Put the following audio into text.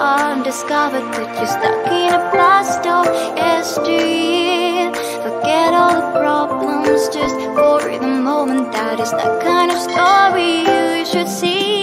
undiscovered, but you're stuck in a blast of yesteryear. Forget all the problems just for the moment. That is that kind of story you should see.